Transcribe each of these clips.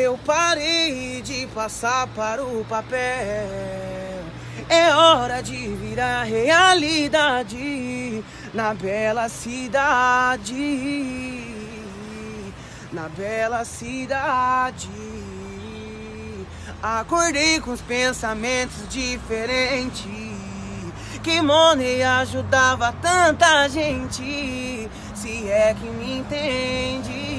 eu parei de passar para o papel. É hora de virar realidade na bela cidade, na bela cidade. Acordei com os pensamentos diferentes, que money ajudava tanta gente, se é que me entende.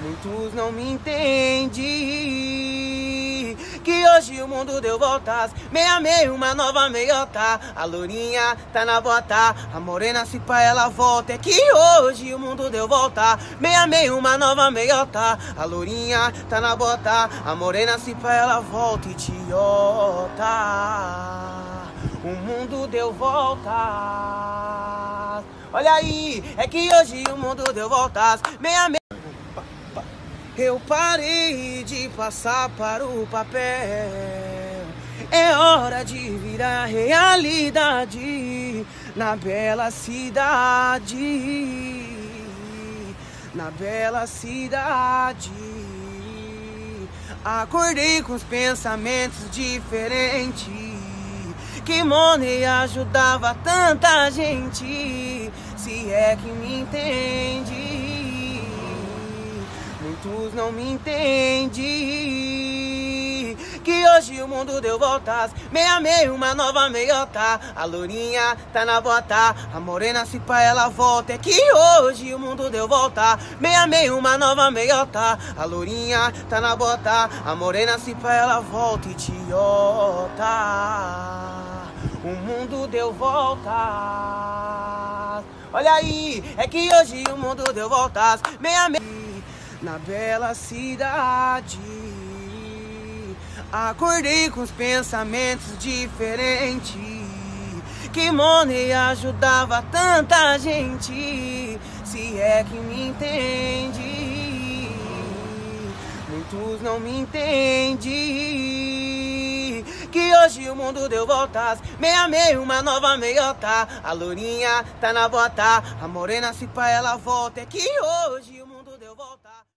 Muitos não me entendem, que hoje o mundo deu voltas, meia, uma nova meiota. A lourinha tá na bota, a morena se pra ela volta. É que hoje o mundo deu volta, meia, uma nova meiota. A lourinha tá na bota, a morena se pra ela volta, idiota. O mundo deu voltas. Olha aí, é que hoje o mundo deu voltas, meia. Eu parei de passar para o papel. É hora de virar realidade na bela cidade, na bela cidade. Acordei com os pensamentos diferentes, que money ajudava tanta gente, se é que me entende. Muitos não me entendem, que hoje o mundo deu voltas, meia, uma nova meiota. A lourinha tá na bota, a morena se pra ela volta. É que hoje o mundo deu volta, meia, uma nova meiota. A lourinha tá na bota, a morena se pra ela volta, idiota. O mundo deu voltas. Olha aí, é que hoje o mundo deu voltas, meia. Na bela cidade, acordei com os pensamentos diferentes, que money ajudava tanta gente, se é que me entende. Muitos não me entendem, que hoje o mundo deu voltas, meia, uma nova meiota. A lourinha tá na bota, a morena se pra ela volta. É que hoje o mundo deu voltas.